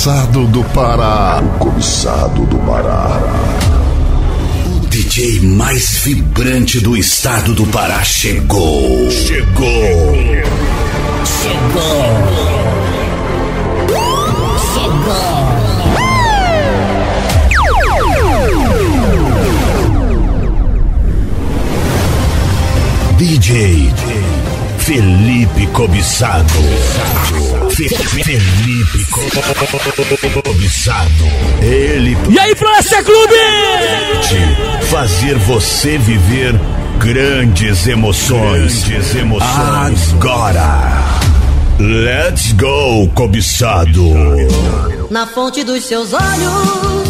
Cobiçado do Pará. O Cobiçado do Pará. O DJ mais vibrante do estado do Pará chegou. DJ Felipe Cobiçado. Felipe Cobiçado. Ele. E aí, Floresta Club! Fazer você viver grandes emoções. Agora. Let's go, Cobiçado. Na fonte dos seus olhos,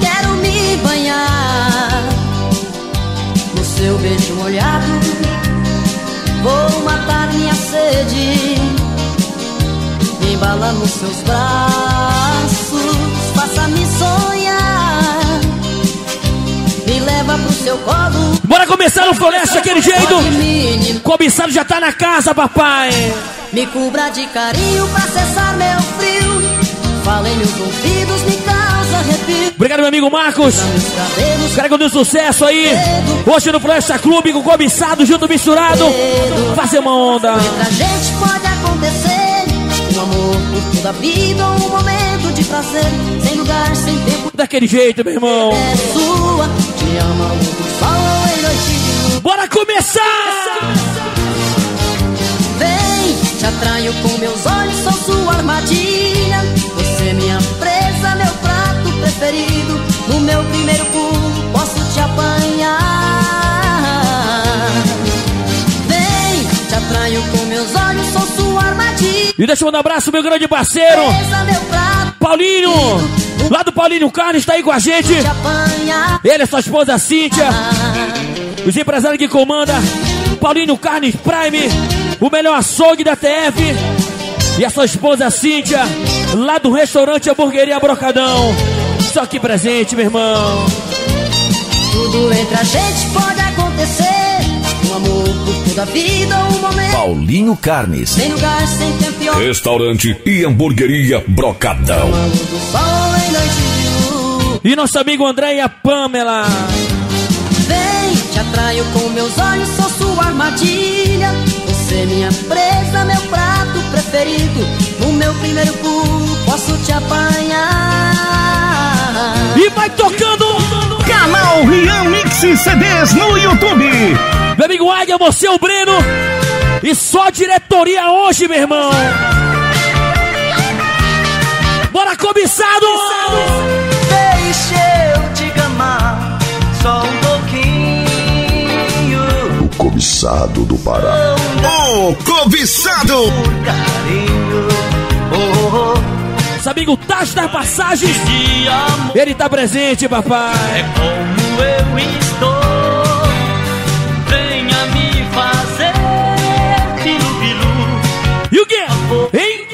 quero me banhar. No seu beijo molhado, vou matar minha sede. Me embala nos seus braços, faça-me sonhar. Me leva pro seu colo. Bora começar o Floresta daquele jeito. O Cobiçado já tá na casa, papai. Me cubra de carinho pra cessar meu frio. Falei meus ouvidos, me causa arrepio. Obrigado, meu amigo Marcos. Cara, que eu dei sucesso aí. Hoje no Floresta Clube, com o Cobiçado junto misturado. Fazer uma onda. Pra gente pode acontecer um amor por toda a vida, um momento de prazer, sem lugar, sem tempo. Daquele jeito, meu irmão. É sua, te ama, o sol em noite. Bora começar! Vem, te atraio com meus olhos, sou sua armadilha. Você minha presa, meu prato preferido. No meu primeiro pulo posso te apanhar. Vem, te atraio com meus olhos, sou sua armadilha. E deixa eu mandar um abraço, meu grande parceiro presa, meu prato Paulinho preferido. Lá do Paulinho Carnes, tá aí com a gente. Ele é sua esposa Cíntia. Os empresários que comanda Paulinho Carnes Prime, o melhor açougue da TF. E a sua esposa Cíntia, lá do restaurante Hamburgueria Brocadão. Só que presente, meu irmão. Tudo entre a gente pode acontecer. Um amor por toda a vida, um momento. Paulinho Carnes. Sem lugar, sem campeão. Restaurante e Hamburgueria Brocadão. Um amor do sol em noite de luz. E nosso amigo André e a Pamela. Vem, te atraio com meus olhos, sou sua armadilha. Você minha presa, meu prato preferido. No meu primeiro pulo posso te apanhar. E vai tocando canal Ryan Mix CDs no YouTube. Meu amigo Águia, você é o Breno. E só diretoria hoje, meu irmão. Bora, Cobiçado! Deixa eu te gamar só um pouquinho. O Cobiçado do Pará. O Cobiçado! Os amigos Tacho das Passagens, ele tá presente, papai. É como eu estou, venha me fazer pilu-pilu. E o quê? Hein?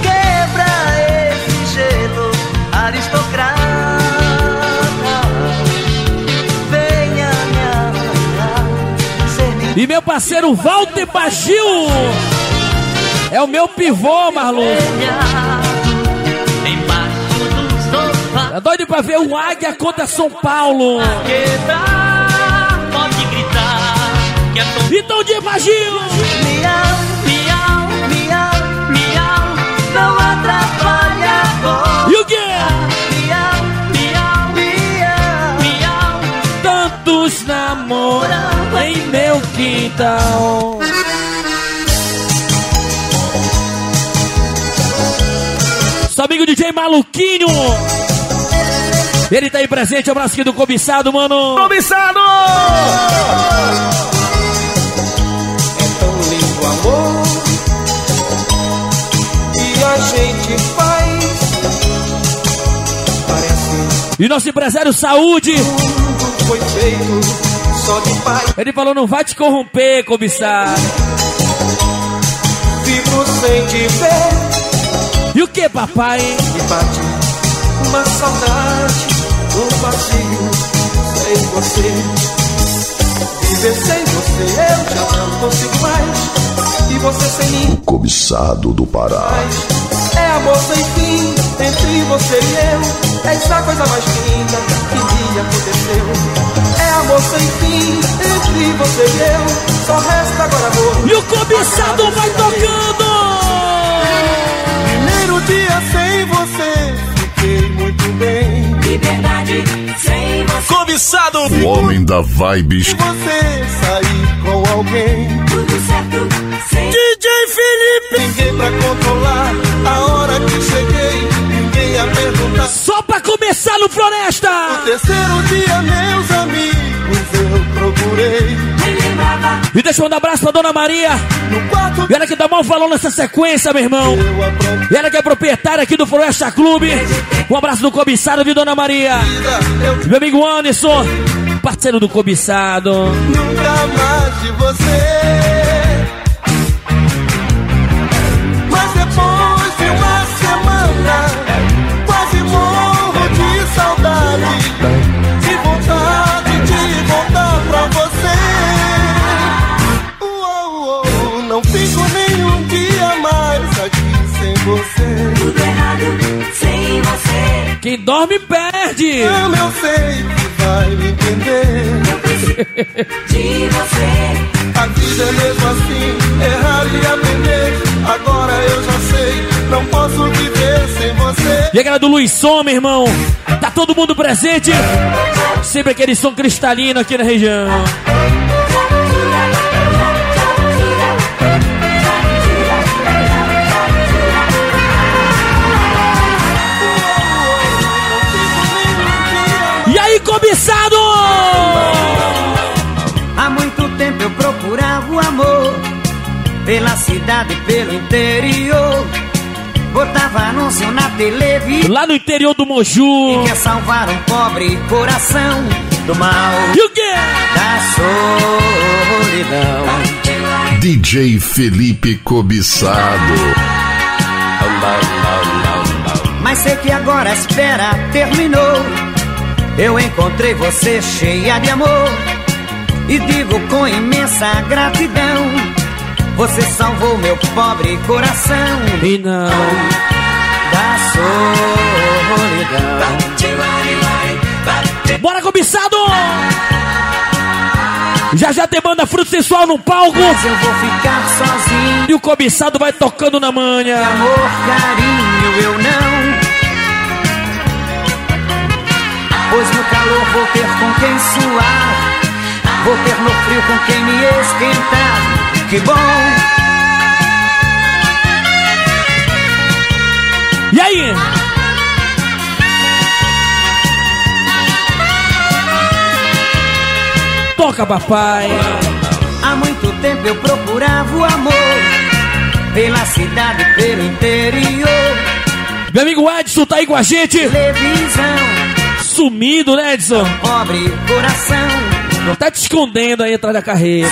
Quebra esse gelo aristocrata. E meu parceiro Walter Bagil é o meu pivô, Marlon. É doido pra ver o Águia contra São Paulo. Então de Bagil. Miau, miau, miau, miau, não atrapalha agora. E o quê? Miau, miau, miau, miau. Tantos namoram em meu quintal. Seu amigo DJ Maluquinho, ele tá aí presente, abraço aqui do Cobiçado, mano. Cobiçado! É tão lindo o amor que a gente faz. Parece. E nosso empresário Saúde, tudo foi feito. Ele falou, não vai te corromper, Cobiçado. Vivo sem te ver. E o que, papai? Me bate uma saudade, um vazio sem você. Viver sem você eu já não consigo mais. E você sem mim, o Cobiçado do Pará. É a amor sem fim entre você e eu. É essa coisa mais linda que um dia aconteceu. É amor sem fim entre você e eu. Só resta agora amor. E o Cobiçado vai tocando. Primeiro dia sem você, fiquei muito bem. Liberdade sem você. Cobiçado, o homem da vibe. Se você sair com alguém, tudo certo. DJ Felipe, ninguém pra controlar a hora que cheguei, ninguém a perguntar. Só pra começar no Floresta. No terceiro dia, meus amigos, eu procurei. E deixa eu mandar um abraço pra Dona Maria. E ela que dá mal valor nessa sequência, meu irmão. E ela que é proprietária aqui do Floresta Club. Um abraço do Cobiçado, viu, Dona Maria? Meu amigo Anderson, parceiro do Cobiçado. Nunca mais de você. Quem dorme perde. Como eu sei que vai me entender. Eu preciso de você. A vida é mesmo assim, errar e aprender. Agora eu já sei, não posso viver sem você. E a galera do Luiz Som, meu irmão. Tá todo mundo presente? Sempre aquele som cristalino aqui na região. Cobiçado! Há muito tempo eu procurava o amor, pela cidade e pelo interior. Botava anúncio na televisão, lá no interior do Moju, e quer salvar um pobre coração do mal. E o quê? Da solidão. DJ Felipe Cobiçado. Mas sei que agora a espera terminou. Eu encontrei você cheia de amor e digo com imensa gratidão. Você salvou meu pobre coração e não da solidão. Bora, Cobiçado! Já já tem banda Fruto Sensual no palco. Mas eu vou ficar sozinho. E o Cobiçado vai tocando na manha. De amor, carinho, eu não. Pois no calor vou ter com quem suar, vou ter no frio com quem me esquentar. Que bom! E aí? Toca, papai! Há muito tempo eu procurava o amor, pela cidade, pelo interior. Meu amigo Edson tá aí com a gente! Televisão. Sumido, né, Edson? Pobre coração. Não tá te escondendo aí atrás da carreira.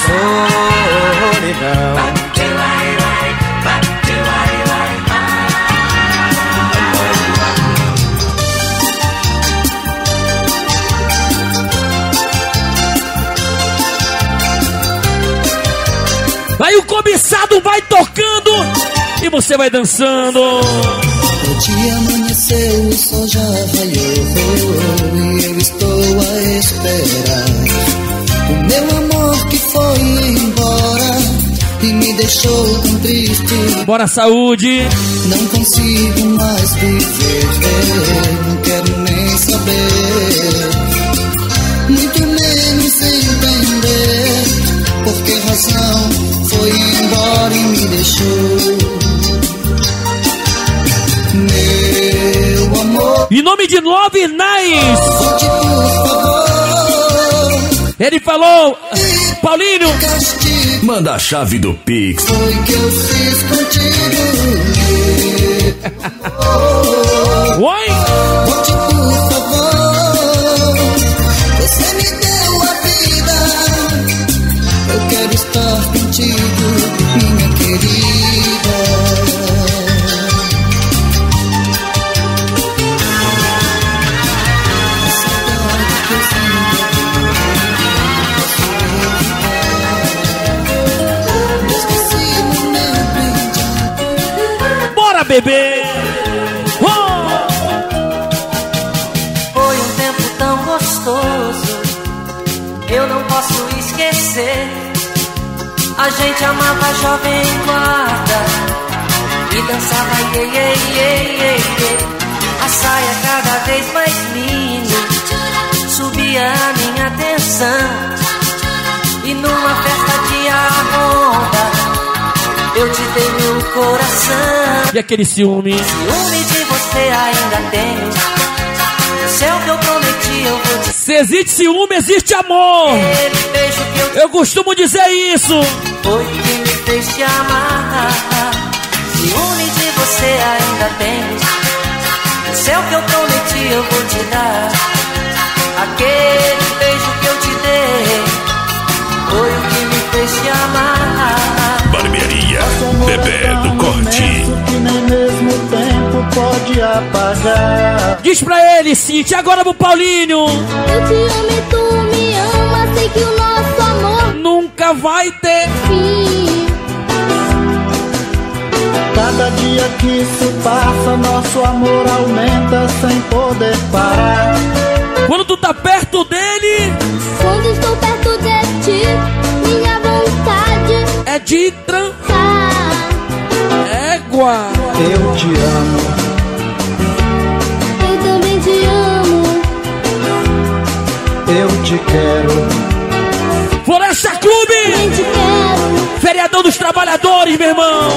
Aí o Cobiçado vai tocando e você vai dançando. O dia amanheceu, o sol já raiou e eu estou a esperar. O meu amor que foi embora e me deixou tão triste. Bora, saúde! Não consigo mais viver, não quero nem saber, muito menos entender por que razão foi embora e me deixou. Meu amor. Em nome de Love Nice. Ele falou, Paulinho, manda a chave do Pix. Foi que eu fiz contigo. Oi? Volte, por favor. Você me deu a vida. Eu quero estar contigo, minha querida. Bebê! posso esquecer. A gente amava jovem guarda e dançava iê, iê, iê, iê, iê. A saia cada vez mais linda subia a minha atenção. E numa festa de arronda eu te dei meu coração. E aquele ciúme? Ciúme de você ainda tem. Se é o que eu prometi, eu vou te... Se existe ciúme, existe amor. Eu costumo dizer isso. Foi que me fez te amar. Ciúme de você ainda tem. Se é o que eu prometi, eu vou te dar. Aquele beijo que eu te dei foi o que me fez te amar. Barbearia Bebê do Corte. Pode apagar. Diz pra ele, Cintia, agora pro Paulinho. Eu te amo e tu me ama. Sei que o nosso amor nunca vai ter fim. Cada dia que isso passa, nosso amor aumenta sem poder parar. Quando tu tá perto dele, quando estou perto de ti, minha vontade é de trancar. Égua. Eu te amo. Eu te quero. Floresta Club! Eu te quero. Feriadão dos Trabalhadores, meu irmão!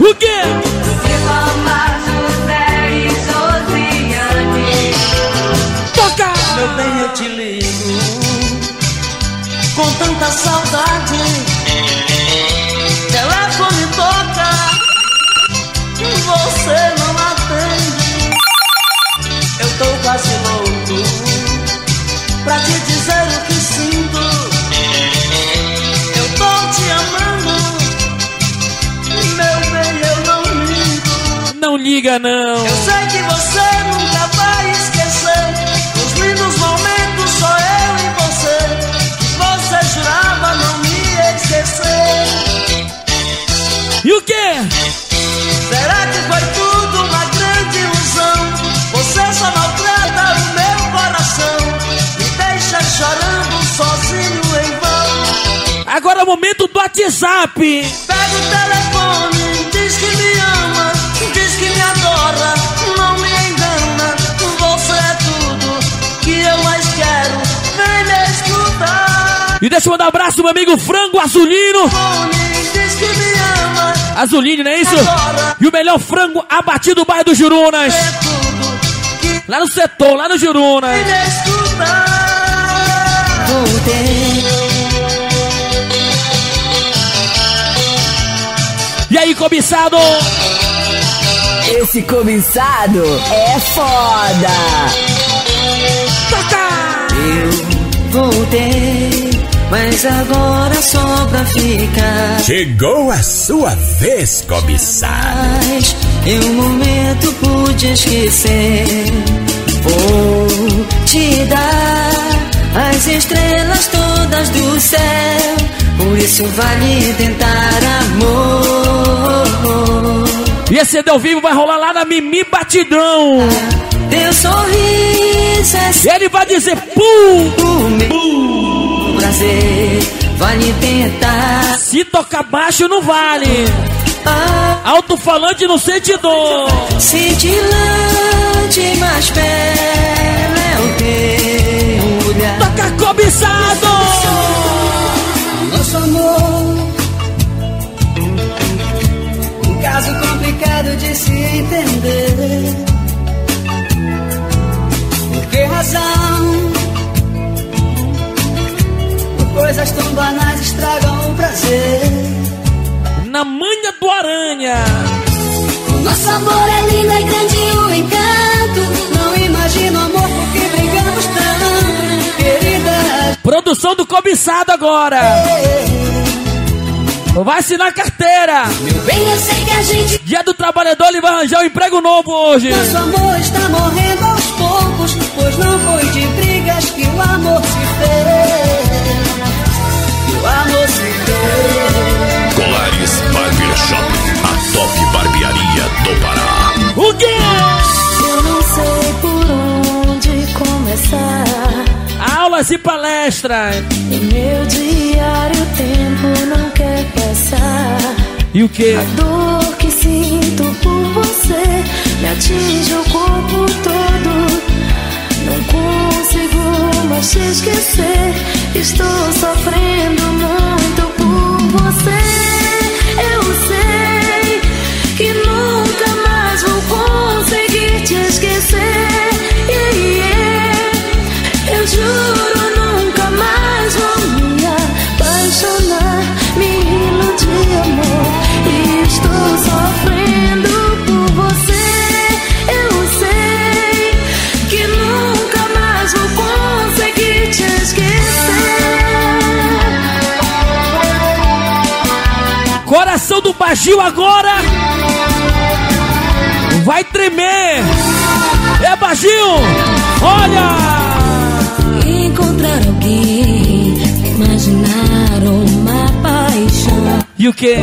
O quê? Reclamar José e Josiane. Toca! Meu bem, eu te ligo com tanta saudade. Telefone toca, você não atende. Eu tô quase louco pra te dizer o que sinto. Eu tô te amando, meu bem, eu não ligo. Não liga não. Eu sei que você nunca vai esquecer os lindos momentos, só eu e você, que você jurava não me esquecer. E o quê? Será que foi tudo uma grande ilusão? Você só maltrata o meu coração, me deixa chorando sozinho em vão. Agora é o momento do WhatsApp. Pega o telefone, diz que me ama, diz que me adora, não me engana. Você é tudo que eu mais quero, vem me escutar. E deixa eu mandar um abraço, meu amigo Frango Azulino. Diz que me ama, Azulini, não é isso? Agora, e o melhor frango abatido do bairro do Jurunas. É que... Lá no setor, lá no Jurunas. E aí, cobiçado? Esse cobiçado é foda. Tata! Eu voltei, mas agora só pra ficar. Chegou a sua vez, cobiçada. Em um momento pude esquecer. Vou te dar as estrelas todas do céu. Por isso vale tentar, amor. E esse CD ao vivo vai rolar lá na Mimi Batidão. Teu sorriso é... E ele vai dizer pum, pum, pum. Prazer, vale tentar. Se tocar baixo não vale. Alto-falante não sente dor. Cintilante, mais belo é o teu olhar. Toca cobiçado. Nosso amor, um caso complicado de se entender. Por que razão? Coisas tão banais estragam o prazer. Na manha do aranha. Nosso amor é lindo, é grande o encanto. Não imagino amor porque brigamos tanto, querida. Produção do cobiçado agora. Vai assinar carteira. Meu bem, eu sei que a gente... Dia do Trabalhador, ele vai arranjar um emprego novo hoje. Nosso amor está morrendo aos poucos, pois não foi de brigas que o amor se fez. Colares Barber Shop, a top barbearia do Pará. O quê? Eu não sei por aulas e palestras. Em meu diário o tempo não quer passar. E o quê? A dor que sinto por você me atinge o corpo todo. Não consigo mais te esquecer. Estou sofrendo muito por você. Eu sei que nunca mais vou conseguir te esquecer. Eu juro, nunca mais vou me apaixonar, me iludir, amor. E estou sofrendo por você. Eu sei que nunca mais vou conseguir te esquecer. Coração do Bagio agora vai tremer. É Bagio, olha! Encontrar alguém, imaginar uma paixão. E o que?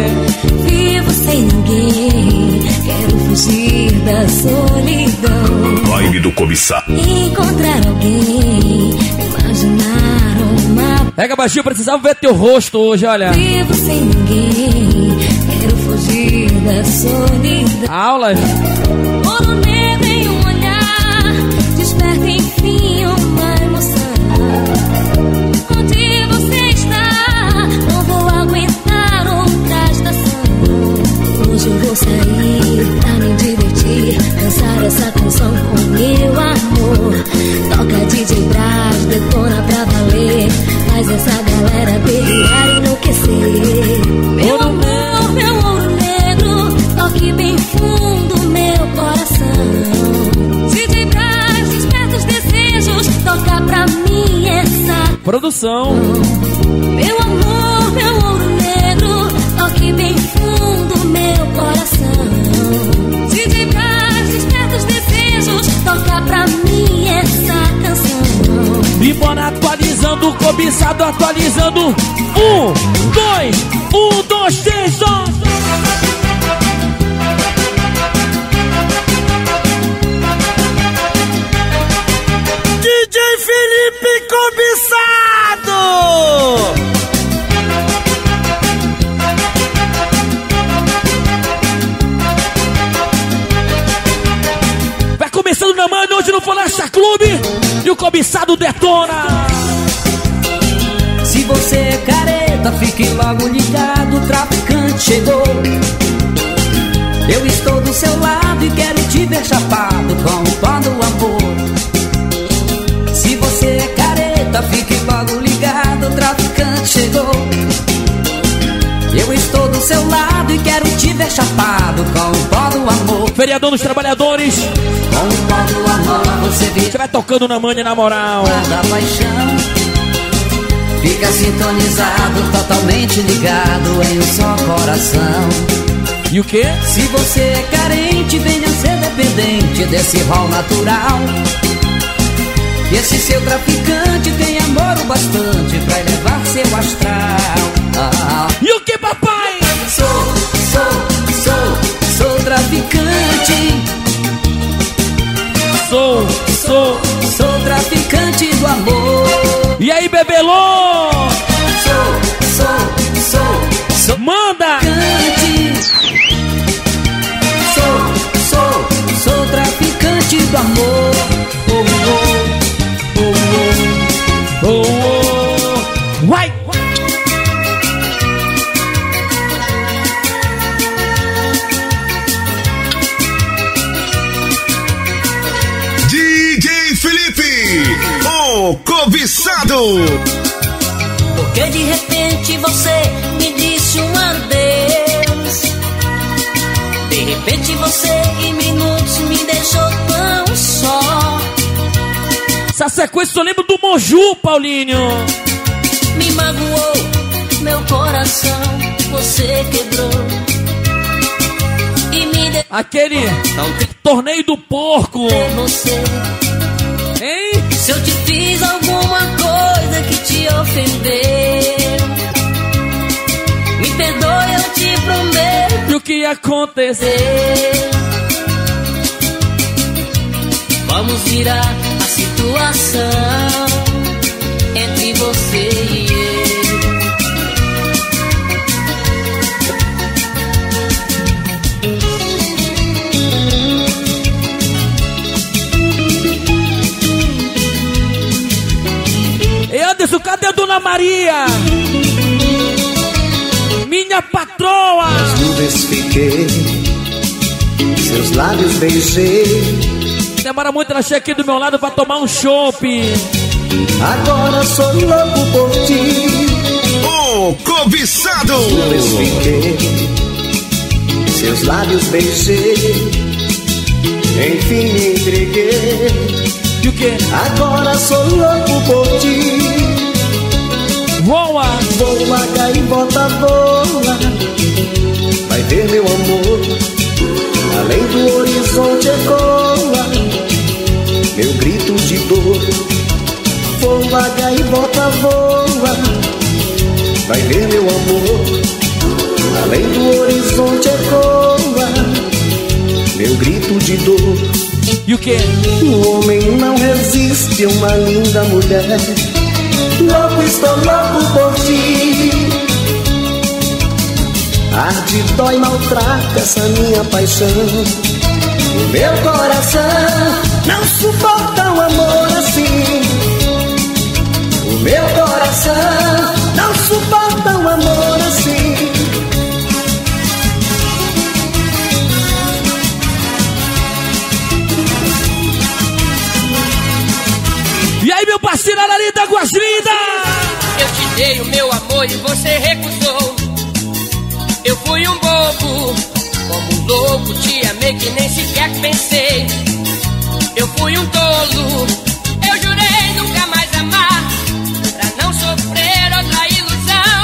Vivo sem ninguém, quero fugir da solidão. Vibe do Cobiçado. Encontrar alguém, imaginar uma. Pega baixinho, precisava ver teu rosto hoje, olha. Vivo sem ninguém, quero fugir da solidão. Aulas. Ouro negro em um olhar, desperta enfim uma. Onde você está? Não vou aguentar outra estação. Hoje eu vou sair pra me divertir, dançar essa canção com meu amor. Toca DJ Brás, detona pra valer, faz essa galera delirar e enlouquecer. Meu amor, meu ouro negro, toque bem fundo meu coração. DJ Brás, desperta os desejos, toca pra mim essa produção. Meu amor, meu ouro negro, toque bem fundo meu coração. Se vibrar, desperta os desejos, toca pra mim essa canção. Bibona atualizando, Cobiçado atualizando. 1, 2, 1, 2, 3, 2. DJ Felipe Cobiçado! Vai começando na manhã hoje no Floresta Club e o Cobiçado detona! Se você é careta, fique logo ligado, o traficante chegou. Eu estou do seu lado e quero te ver chapado com o pó do amor. Se você é careta, fique logo ligado, o traficante chegou. Eu estou do seu lado e quero te ver chapado com o pó do amor. Feriador dos trabalhadores. Com o pó do amor você vira. Você vai tocando na manha, na moral. Guarda paixão. Fica sintonizado, totalmente ligado em um só coração. E o quê? Se você é carente, venha ser dependente desse rol natural. E esse seu traficante tem amor o bastante pra elevar seu astral. Ah. E o que, papai? Sou traficante. Sou traficante do amor. E aí, bebelô? Sou manda! Sou traficante do amor. Vai! DJ Felipe, o Cobiçado! Porque de repente você me disse um adeus. De repente você em minutos me deixou tão só. Essa sequência eu lembro do Moju, Paulinho! Me magoou, meu coração, você quebrou e me deu. Aquele torneio do porco. Você. Hein? Se eu te fiz alguma coisa que te ofendeu, me perdoe, eu te prometo o que aconteceu. Vamos virar a situação. você e eu. Anderson, cadê a Dona Maria? Minha patroa! As nuvens fiquei, seus lábios beijei. Demora muito ela chegar aqui do meu lado pra tomar um chope. Agora sou louco por ti, o cobiçado. Eu fiquei, seus lábios beijei, enfim me entreguei. E o quê? Agora sou louco por ti. Voa, voa, gaivota, voa. Vai ver meu amor, além do horizonte ecoa meu grito de dor. Voa, gaivota, voa. Vai ver meu amor, além do horizonte ecoa meu grito de dor. E o quê? O homem não resiste a uma linda mulher. Louco, estou louco por ti. Arde, dói, maltrata essa minha paixão. O meu coração não suporta um amor assim. O meu coração não suporta um amor assim. E aí, meu parceiro Arari da Guaslinda? Eu te dei o meu amor e você recusou. Eu fui um bobo, como um louco te amei que nem sequer pensei. Eu fui um tolo, eu jurei nunca mais amar, pra não sofrer outra ilusão.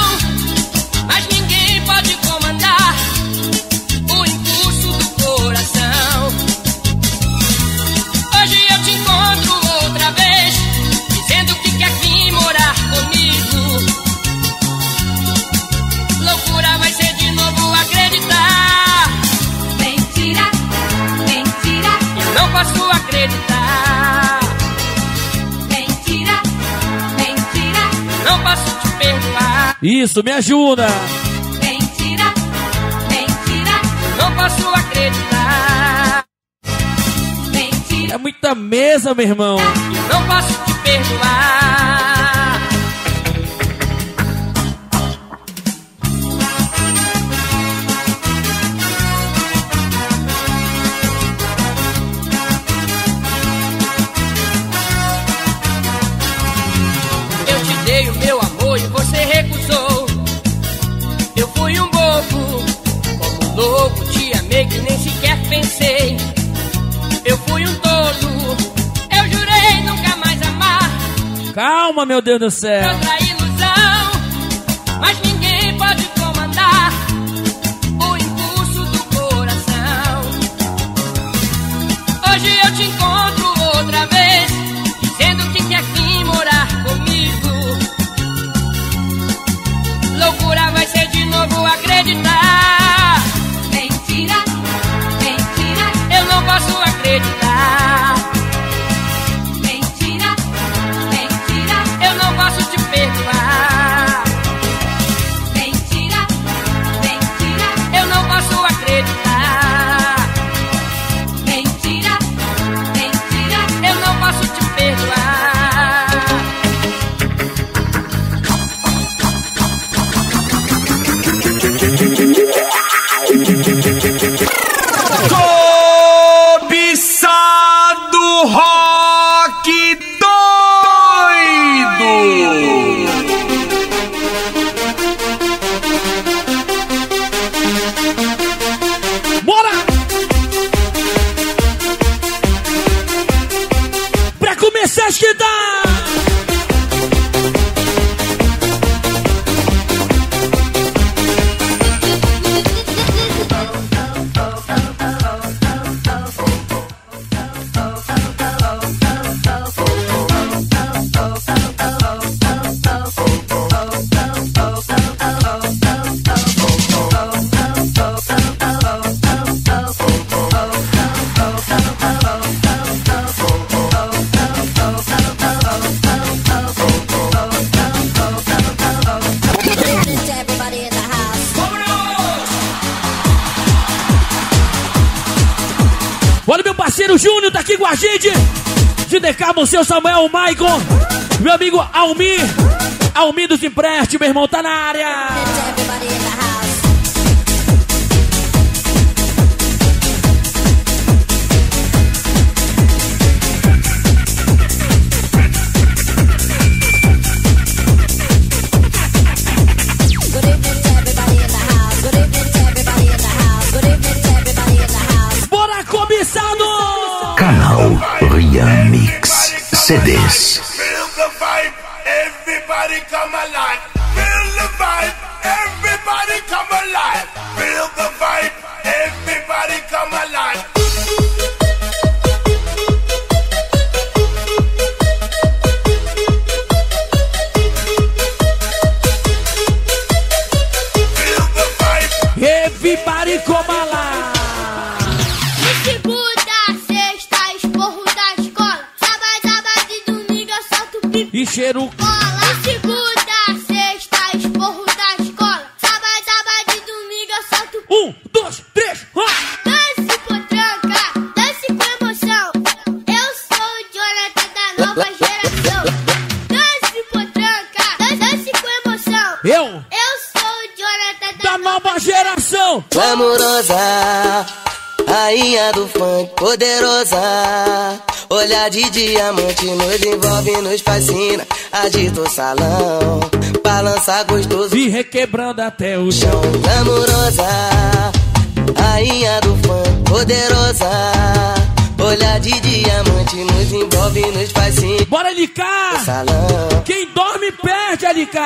Mas ninguém pode comandar o impulso do coração. Hoje eu te encontro outra vez, dizendo que quer vir morar comigo. Loucura vai ser de novo acreditar. Mentira, mentira, eu não posso acreditar. Mentira, mentira, não posso te perdoar. Isso, me ajuda. Mentira, mentira, não posso acreditar. Mentira, é muita mesa, meu irmão. Não posso te perdoar. Louco, te amei que nem sequer pensei. Eu fui um tolo, eu jurei nunca mais amar. Calma, meu Deus do céu. Outra ilusão, mas ninguém pode comandar o impulso do coração. Hoje eu te encontro outra vez, dizendo que quer vir morar comigo. Loucura vai ser de novo acreditar. Mentira, mentira, eu não posso te perder. Júnior tá aqui com a gente. Gidecarbo, o seu Samuel, o Maicon. Meu amigo Almir. Almir dos empréstimos, meu irmão, tá na área. Canal Ryan Mix CDs. Feel the vibe, everybody come alive. Feel the vibe, everybody come alive. Feel the vibe, everybody come alive. Feel the vibe, everybody come alive. E cheiro cola, segunda, sexta, esporro da escola. Sábado, sábado e domingo eu solto. 1, 2, 3, ó! Dance potranca, dance com emoção. Eu sou o Jonathan da nova geração. Dance potranca, dance com emoção. Eu sou o Jonathan da nova geração. Glamourosa, rainha do funk, poderosa. Olhar de diamante nos envolve e nos fascina. Agita o salão, balança gostoso e requebrando até o chão. Glamourosa, rainha do funk, poderosa. Olhar de diamante nos envolve e nos fascina. Bora, LK! Quem dorme perde, LK!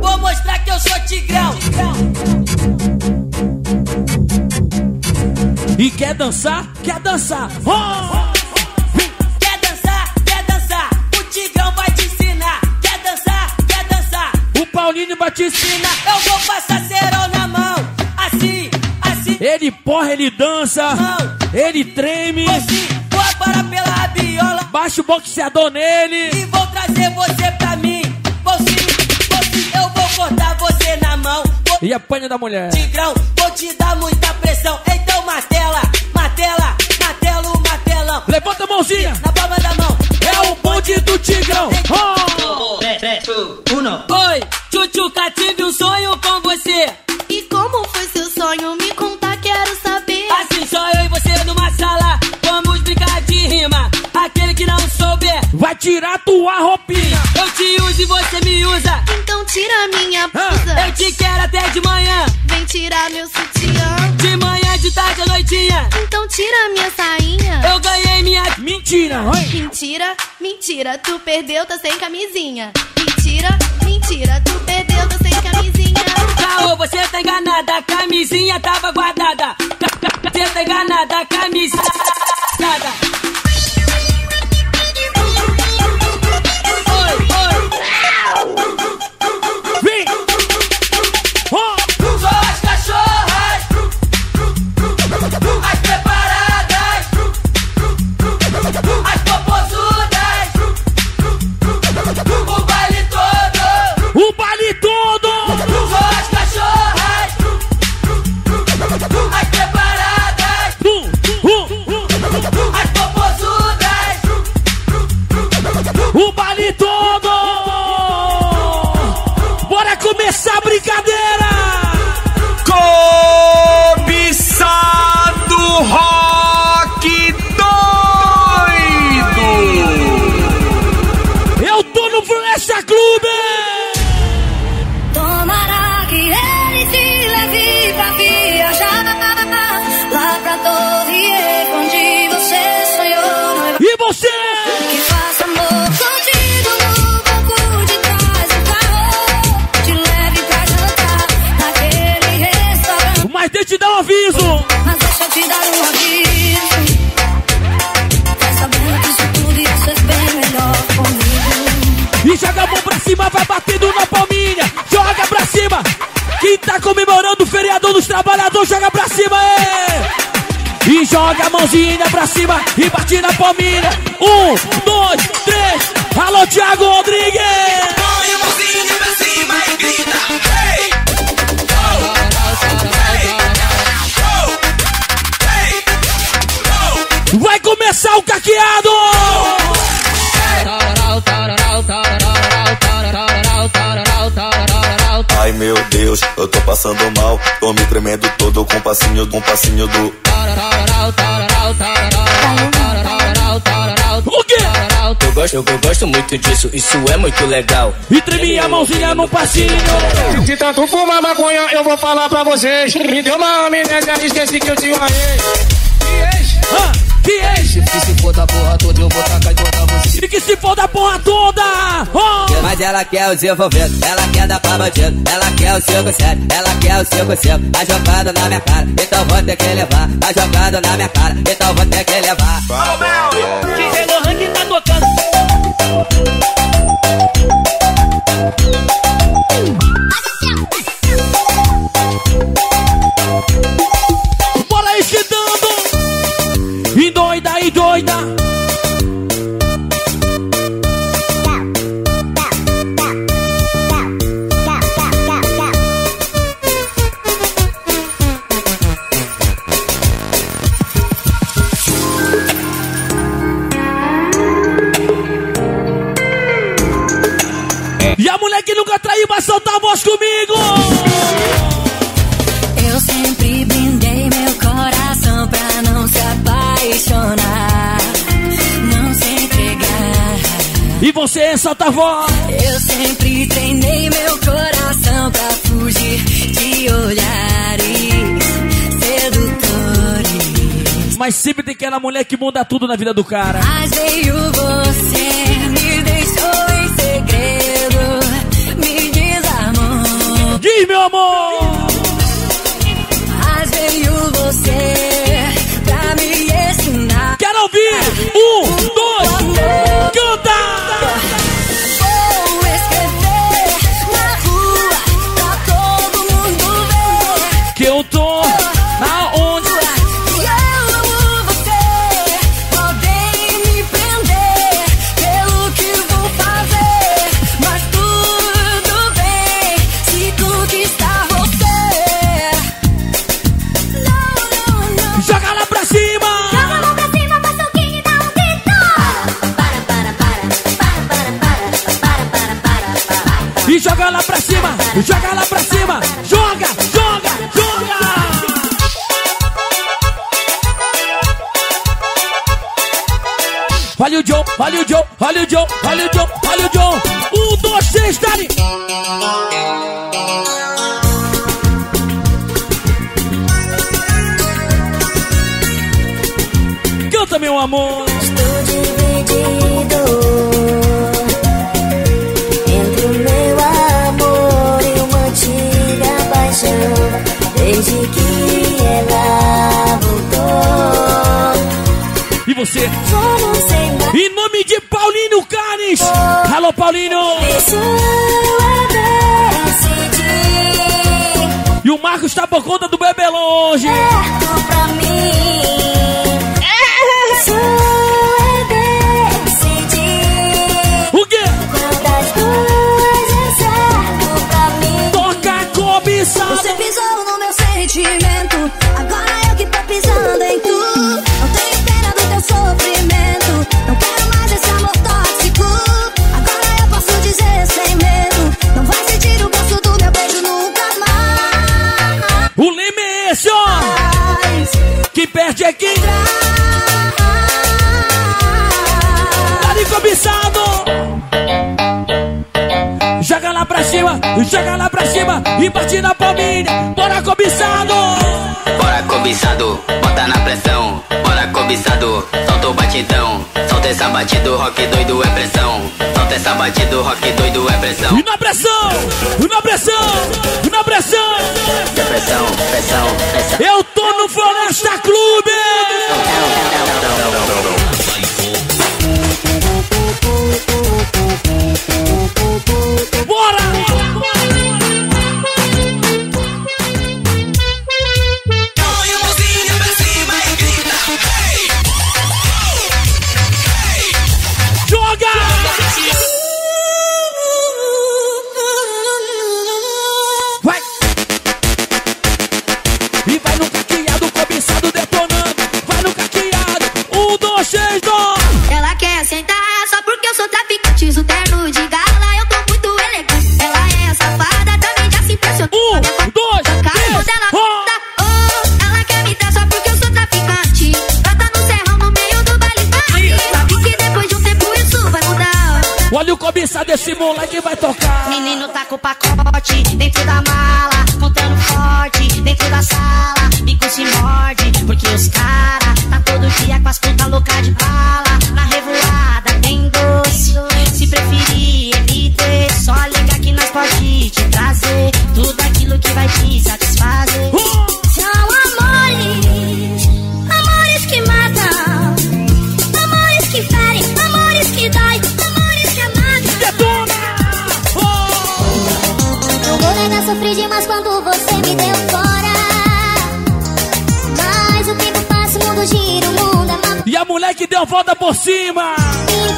Vou mostrar que eu sou tigrão. E quer dançar? Quer dançar? Oh! Quer dançar? Quer dançar? O Tigrão vai te ensinar. Quer dançar? Quer dançar? O Paulinho vai te ensinar. Eu vou passar cerol na mão. Assim, assim. Ele porra, ele dança. Mão. Ele treme. Assim, vou parar pela viola. Baixa o boxeador nele. E vou trazer você pra mim. Você, eu vou cortar você na mão. Vou... E apanha da mulher. Tigrão, vou te dar muita pressão. Então, martela, martelo, martelão. Levanta a mãozinha na palma da mão. É o bonde do Tigrão. Oh! 3, 2, 1. Oi, Tchutchuca, tive um sonho com você. E como foi seu sonho? Me conta, quero saber. Assim, só eu e você numa sala. Vamos brincar de rima. Aquele que não souber vai tirar tua roupinha. Eu te uso e você me usa. Então tira minha blusa. Eu te quero até de manhã. Vem tirar meu sutiã. De manhã, de tarde, à noitinha. Então tira minha sainha. Eu ganhei minha... Mentira, oi. Mentira, mentira, tu perdeu, tá sem camisinha. Mentira, mentira, tu perdeu, tá sem camisinha. Caô, você tá enganada, a camisinha tava guardada. Você tá enganada, a camisinha guardada. Joga a mãozinha pra cima e bate na palminha. 1, 2, 3. Alô, Thiago Rodrigues! Põe a mãozinha pra cima e grita. Hey! Go! Hey! Go! Hey! o caqueado! Ai meu Deus, eu tô passando mal, tô me tremendo todo com um passinho do. O quê? Eu gosto muito disso, isso é muito legal. E tremi a mãozinha no passinho. De tanto fumar maconha, eu vou falar pra vocês. Me deu uma amnésia, esqueci que eu tinha uma ex. Que se for da porra toda, eu vou tacar e botar você. E que se for da porra toda, oh! Mas ela quer os envolvidos, ela quer dar pra bandido, ela quer o seu conselho, ela quer o seu conselho. Tá jogado na minha cara, então vou ter que levar. Tá jogado na minha cara, então vou ter que levar. Ô meu, DJ Lohan que tá tocando. Bora esquentando. E doida, e doida. E a mulher que nunca traiu vai soltar a voz comigo. Eu sempre blindei meu coração pra não se apagar. Não se entregar. E você solta a voz. Eu sempre treinei meu coração pra fugir de olhares sedutores. Mas sempre tem aquela mulher que muda tudo na vida do cara. Mas veio você, me deixou em segredo, me desarmou. Diz meu amor. Mas veio você pra me ensinar. Quero ouvir! 1, 2, canta! Vou escrever na rua pra todo mundo ver que eu tô aonde e eu amo você. Podem me prender pelo que vou fazer, mas tudo bem se conquistar você. Não, não, não. Joga lá pra cima! Joga lá pra cima, joga lá pra cima, joga, joga, joga. Olha o John, olha o John, olha o John, olha o John, olha o John. 1, 2, 3, dale. Canta meu amor. Estou dividido. Desde que ela voltou. E você? Em nome de Paulinho Carnes. Alô, Paulinho. E o Marcos tá por conta do bebê longe. Pra mim. O quê? Quantas coisas certo pra mim. Toca cobiçado. Você pisou no meu sentimento, agora eu que tô pisando em tu. Não tenho pena do teu sofrimento, não quero mais esse amor tóxico. Agora eu posso dizer sem medo, não vai sentir o gosto do meu beijo nunca mais. O lema é esse, ó. Que perde é quem traz. Tá de cobiçado. Joga lá pra cima, joga lá pra cima e bate na palminha. Bora cobiçado! Bora cobiçado, bota na pressão. Bora cobiçado, solta o batidão. Solta essa batida, rock doido é pressão. Solta essa batida, rock doido é pressão. E na pressão, na pressão, na pressão. É pressão, pressão, pressão. Eu tô no Floresta Club! Bora! Põe a mãozinha pra cima e grita. Hey! Hey! Joga! Vai! E vai no caqueado, cobiçado detonando. Vai no caqueado. 1, 2, 3, 2. que vai tocar. Menino tá com o pacote dentro da mala, contando forte dentro da sala. Bico se morde, porque os cara tá todo dia com as pontas loucas de bala. Na revoada tem doce, se preferir evite. Só liga que nós pode te trazer tudo aquilo que vai te satisfazer. São amores, amores que matam, amores que ferem, amores que dói, amores que amagam. Detona! Não vou negar, sofri demais quando você me deu fora. Mas o tempo passa, o mundo gira, o mundo amava. E a mulher que deu volta por cima. Pintei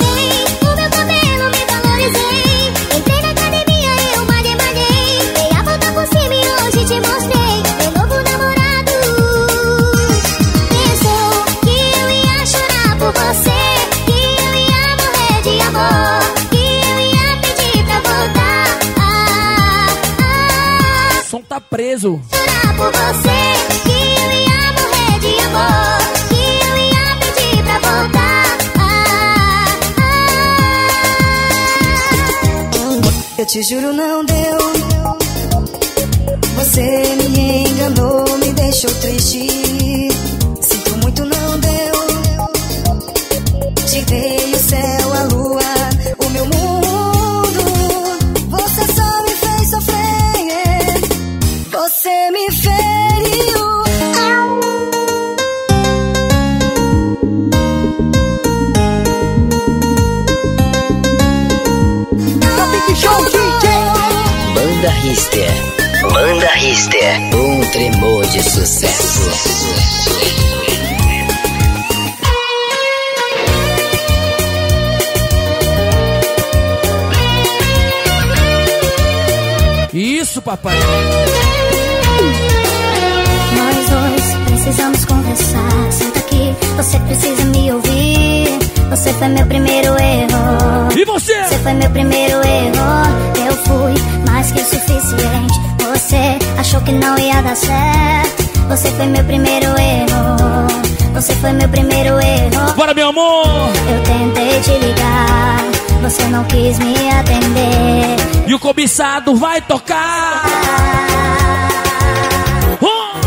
o meu cabelo, me valorizei. Entrei na academia, eu malhei. Dei a volta por cima e hoje te mostrei. Meu novo namorado pensou que eu ia chorar por você, que eu ia morrer de amor, que eu ia pedir pra voltar. Ah, ah, o som tá preso. Chorar por você, que eu ia morrer de amor, que eu ia pedir pra voltar. Eu te juro, não deu. Você me enganou, me deixou triste. Sinto muito, não deu. Tirei o céu, a lua, o meu mundo. Você só me fez sofrer. Você me feriu. Banda Rister, um tremor de sucesso. Isso, papai. Nós dois precisamos conversar. Senta aqui, você precisa me ouvir. Você foi meu primeiro erro. E você? Você foi meu primeiro erro. Eu fui mais que o suficiente. Você achou que não ia dar certo. Você foi meu primeiro erro. Você foi meu primeiro erro. Bora, meu amor! Eu tentei te ligar. Você não quis me atender. E o cobiçado vai tocar.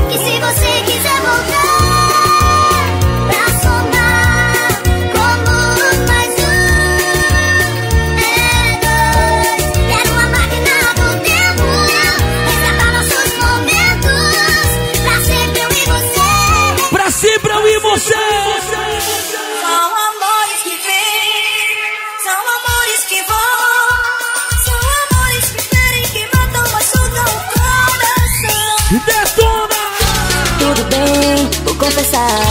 E se você quiser voltar. São amores que vêm, são amores que vão, são amores que ferem, que matam, mas sugam o coração. Detona! Tudo bem, vou confessar.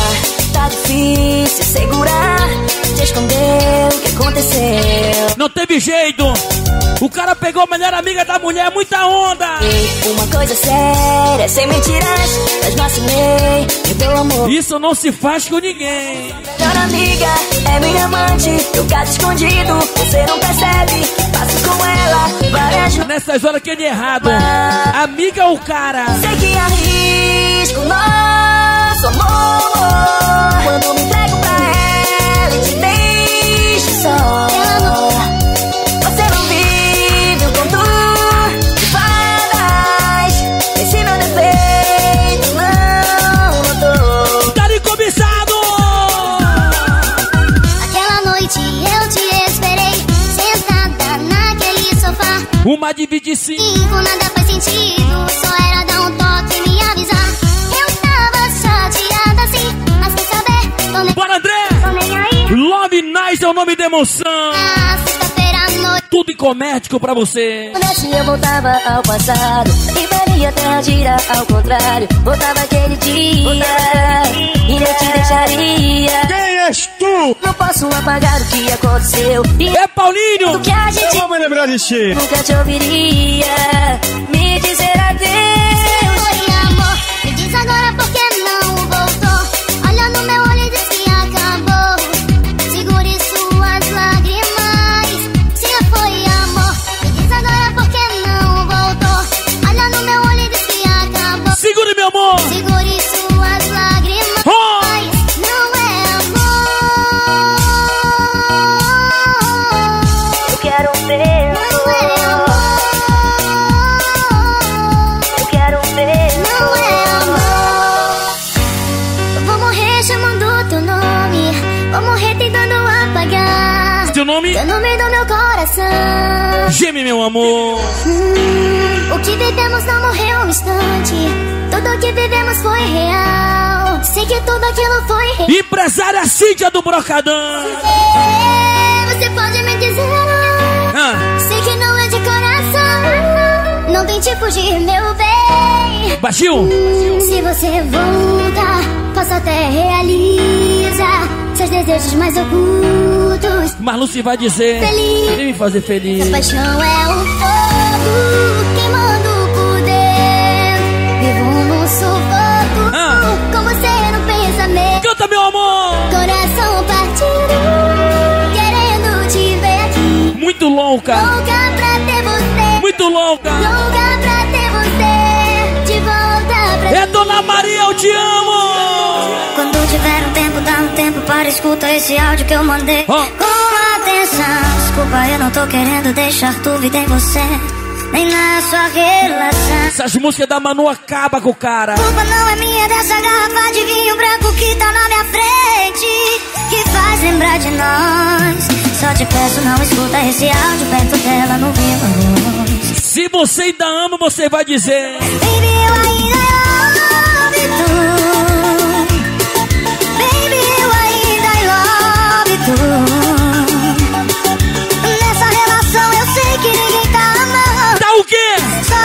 Tá difícil segurar, te esconder o que aconteceu. Não teve jeito, o cara pegou a melhor amiga da mulher, muita onda. Uma coisa séria, sem mentiras, mas não assinei, me deu amor. Isso não se faz com ninguém. Melhor amiga é minha amante, eu caso escondido, você não percebe. Passo com ela várias noites. Nessas horas que é de errado, amiga ou cara? Sei que arrisco nosso amor quando me entrego pra ela e te deixo só. Uma dividir cinco, nada faz sentido. Só era dar um toque e me avisar. Eu tava chateada assim, mas quer saber? Tô nem... Bora, André! Tô nem aí. Love Nice é o nome da emoção. Na sexta-feira à noite, tudo em comértico pra você. Nesse eu voltava ao passado e valia até a gira ao contrário. Voltava aquele dia e eu te deixaria. Quem és tu? Não posso apagar o que aconteceu. É Paulinho! Eu vou me lembrar de ti. Nunca te ouviria me dizer adeus. Foi amor, me diz agora por que não voltou. Olha no meu olho e diz que acabou. Segure suas lágrimas. Se foi amor, me diz agora por que não voltou. Olha no meu olho e diz que acabou. Segure, meu amor. Segure suas lágrimas. Não é amor. Eu quero ver. coração. Geme, meu amor. O que vivemos não morreu um instante. Tudo que vivemos foi real. Sei que tudo aquilo foi real. Empresária Cíntia do Brocadão. Você pode me dizer não. Sei que não é de coração. Não tente fugir, meu bem. Baixinho. Se você volta, posso até realizar seus desejos mais ocultos. Marlu se vai dizer feliz, vem me fazer feliz. Essa paixão é um fogo queimando por dentro. Vivo num sufoco com você no pensamento. Canta, meu amor. Coração partido, querendo te ver aqui. Muito louca, louca pra ter você. Muito louca, louca pra ter você de volta pra mim. É Dona Maria, eu te amo. Quando tiver um tempo, dá um tempo para escutar esse áudio que eu mandei. Com atenção, desculpa, eu não tô querendo deixar dúvida em você, nem na sua relação. Essas músicas da Manu acabam com o cara. Culpa não é minha dessa garrafa de vinho branco que tá na minha frente, que faz lembrar de nós. Só te peço, não escuta esse áudio perto dela, não viva. Se você ainda ama, você vai dizer baby, eu ainda amo tu. Nessa relação eu sei que ninguém tá amando. Tá o quê? Só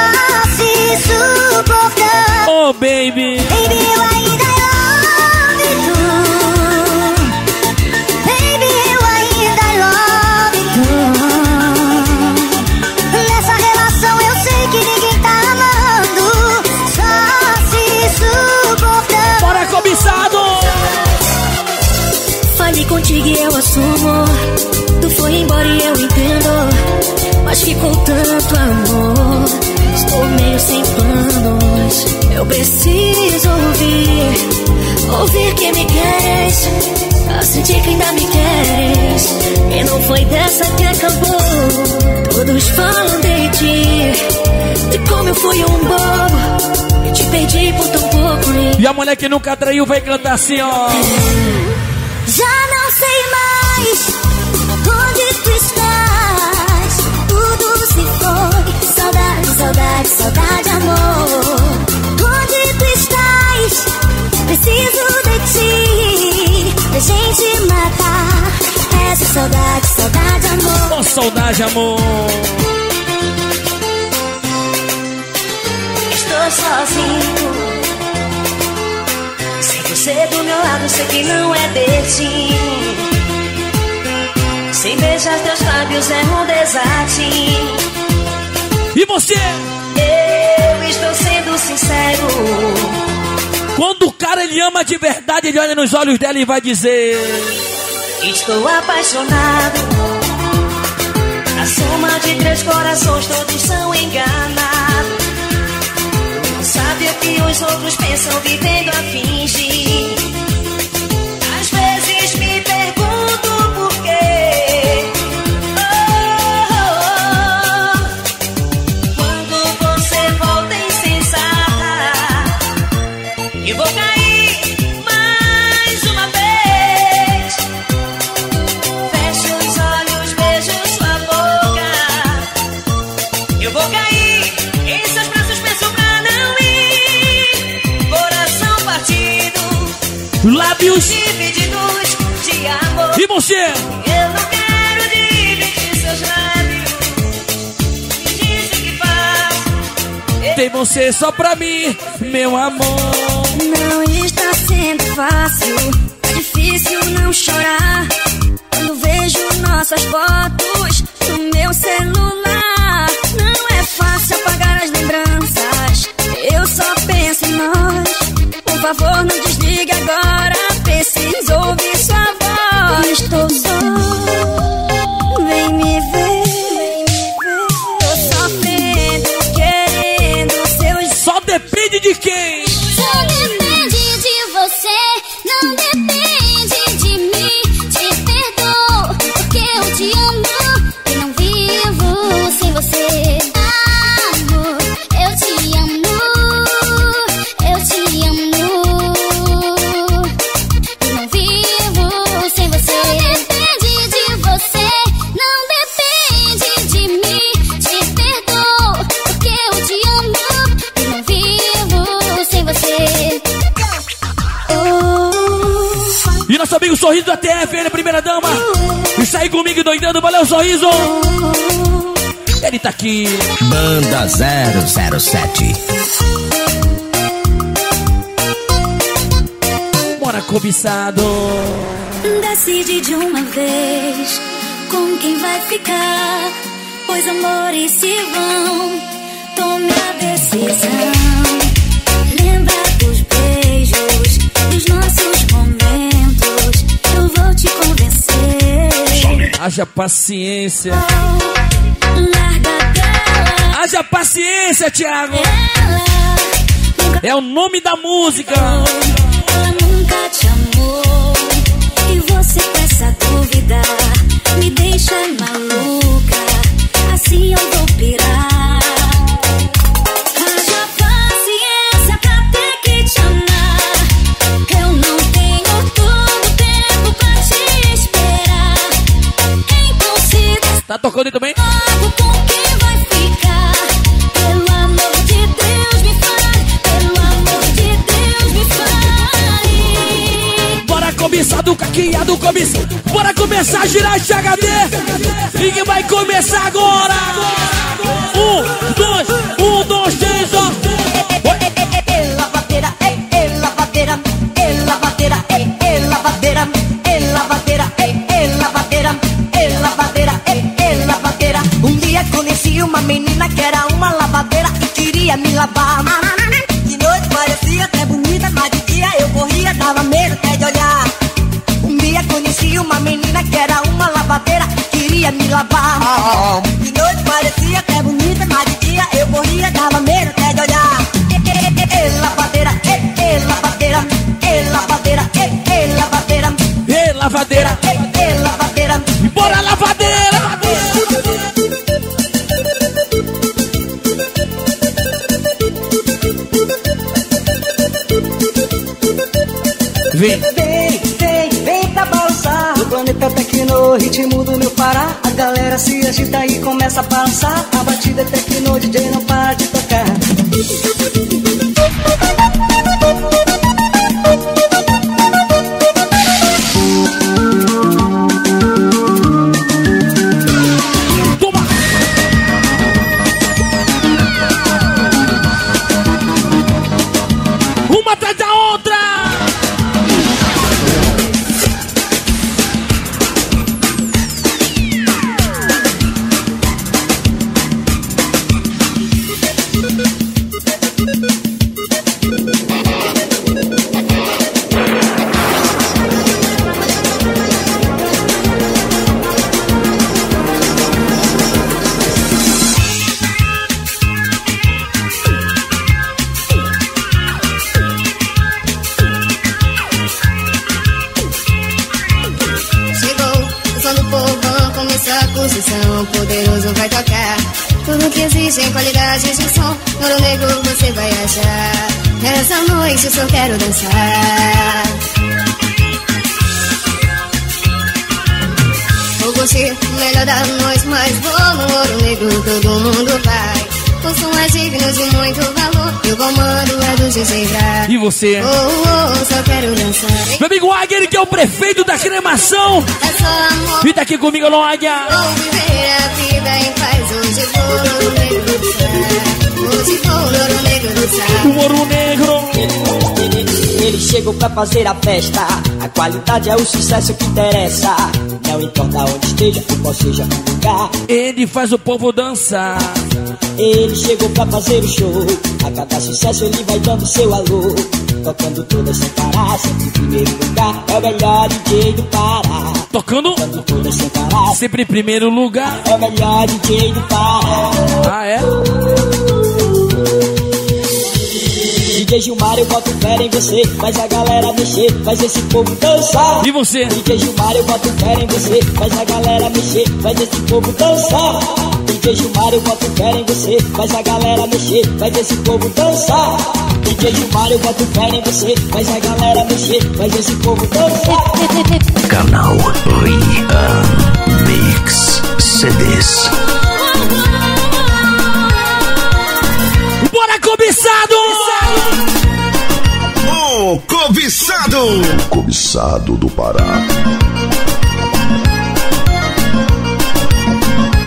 se suportando. Oh, baby, baby, eu ainda love you. Baby, eu ainda love you. Nessa relação eu sei que ninguém tá amando. Só se suportando. Bora, cobiçado! Falei contigo e eu assumo. Tu foi embora e eu entendo. Mas que com tanto amor estou meio sem planos. Eu preciso ouvir, ouvir que me queres, pra sentir que ainda me queres. E não foi dessa que acabou. Todos falam de ti, de como eu fui um bobo e te perdi por tão pouco. E a mulher que nunca traiu vai cantar assim, ó. Já não sei mais onde tu estás. Tudo se foi. Saudade, saudade, saudade, amor. Onde tu estás? Preciso de ti, pra gente matar essa saudade, saudade, amor. Oh, saudade, amor. Estou sozinho. Você do meu lado, sei que não é destino. Sem beijar teus lábios é um desatino. E você? Eu estou sendo sincero. Quando o cara ele ama de verdade, ele olha nos olhos dela e vai dizer: estou apaixonado. A soma de três corações, todos são enganados. Sabe o que os outros pensam, vivendo a fingir. Às vezes me pergunto por quê. Quando você volta insensata, eu vou cair mais uma vez. Fecho os olhos, beijo sua boca. Eu vou cair em seus braços, penso pra lábios divididos de amor. E você? Eu não quero dividir seus lábios. Diz o que faz. Tem você só pra mim, meu amor. Não está sendo fácil, é difícil não chorar quando vejo nossas fotos no meu celular. Não é fácil apagar as lembranças, eu só penso em nós. Por favor, não desligue agora. Preciso ouvir sua voz. Estou só, vem me ver. Tô sofrendo, querendo seus. Só depende de quem? Só depende de você. Não depende de mim. Te perdoo, porque eu te amo e não vivo sem você. Amor, eu te amo. Eu te amo. comigo, sorriso da TFN, primeira dama. E sai comigo doidando, valeu, sorriso. Ele tá aqui. Banda 007. Bora, cobiçado. Decide de uma vez com quem vai ficar, pois amores se vão. Tome a decisão. Lembra dos beijos, dos nossos momentos. Eu vou te convencer. Haja paciência. Haja paciência, Thiago. É o nome da música. Ela nunca te amou. E você peça dúvida. Me deixa maluca. Assim eu vou pirar. Haja paciência pra ter que te amar. Eu não tenho todo tempo pra te esperar. Então se... Tá tocando aí também? Cobiçado, caqueado, cobiçado. Bora começar a girar esse HD. E que vai começar agora. 1, 2, 1, 2, 3, ó. É lavadeira, é lavadeira, é lavadeira, é lavadeira, é lavadeira, é lavadeira, é lavadeira, é lavadeira. Um dia conheci uma menina que era uma lavadeira e queria me lavar. De noite parecia até bonita, mas de dia eu corria, dava medo até de olhar. Conheci uma menina que era uma lavadeira e queria me lavar. De noite parecia até bonita, mas de dia eu morria, dava medo até de olhar. Lavadeira, lavadeira, lavadeira, lavadeira, lavadeira, lavadeira. Bora, lavadeira! Vem! Tecno, ritmo do meu Pará. A galera se agita e começa a balançar. A batida é tecno, DJ não para de tocar. Eu só quero dançar. O gostei melhor da noite, mas vou no ouro negro, todo mundo vai. O som é digno de muito valor, e o comando é do DJ Gra. E você? Só quero dançar. Meu amigo Águia, ele que é o prefeito da cremação. É só amor. Fica aqui comigo, não, Águia. Vou viver a vida em paz, hoje vou no negro dançar. Hoje vou ouro negro dançar. O ouro negro. Ele chegou pra fazer a festa. A qualidade é o sucesso que interessa. Não importa onde esteja ou qual seja o lugar. Ele faz o povo dançar. Ele chegou pra fazer o show. A cada sucesso ele vai dando seu alô. Tocando todas sem parar, sempre em primeiro lugar. É o melhor DJ do Pará. Tocando todas sem parar, sempre em primeiro lugar. É o melhor DJ do Pará. Ah, é? DJ Gilmar, eu boto fé em você. Faz a galera mexer, faz esse povo dançar. E você? DJ Gilmar, eu boto fé em você. Faz a galera mexer, faz esse povo dançar. DJ Gilmar, eu boto fé em você. Faz a galera mexer, faz esse povo dançar. DJ Gilmar, eu boto fé em você. Faz a galera mexer, faz esse povo dançar. Canal Ryan Mix CDs. Bora, cobiçado! Paulinho Cobiçado. Cobiçado do Pará.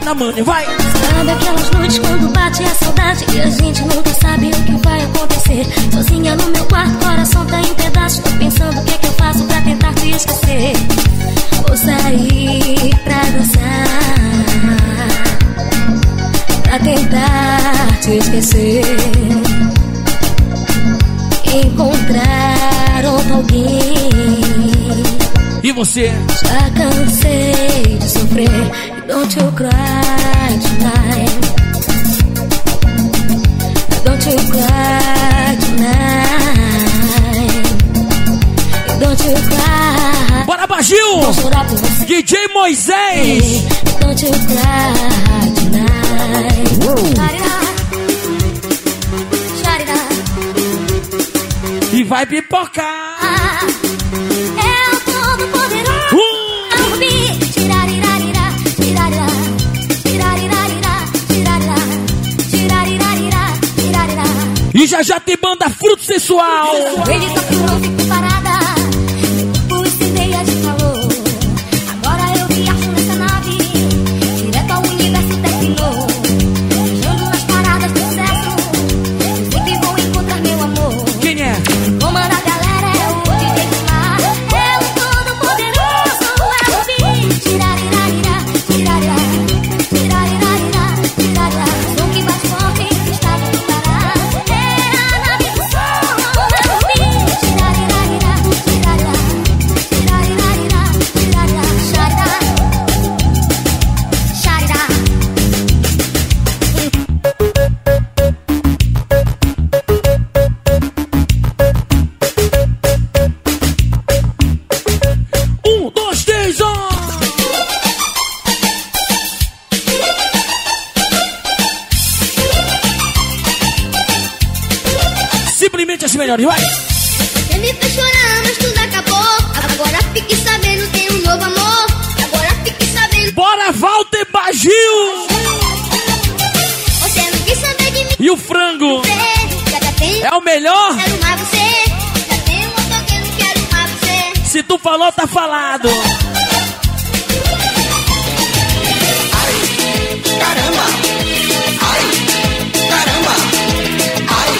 Na mãe, vai. Sabe aquelas noites quando bate a saudade e a gente nunca sabe o que vai acontecer? Sozinha no meu quarto, coração tá em pedaços. Tô pensando o que é que eu faço pra tentar te esquecer. Vou sair pra dançar, pra tentar te esquecer. Encontrar outro alguém. E você? Já cansei de sofrer. Don't you cry tonight. Don't you cry tonight. Don't you cry. Bora, Bagil! DJ Moisés! Don't you cry tonight. E vai pipocar. É o todo poderoso. Tirarirá, tirarirá, tirarirá, tirarirá, tirarirá, tirarirá. E já tem banda Fruto Sensual. Ele tá pronto, fico parada. Por isso ideia de calor. Agora eu viajo nessa nave, direto ao universo tecnológico. Você me fez chorar, mas tudo acabou. Agora fique sabendo, tem um novo amor. Agora fique sabendo. Bora, Walter Bagil! Você não quis saber de mim. E o frango? Você, é o melhor? Quero amar você. Já tem um outro, quero amar você. Se tu falou, tá falado. Ai, caramba. Ai, caramba. Ai,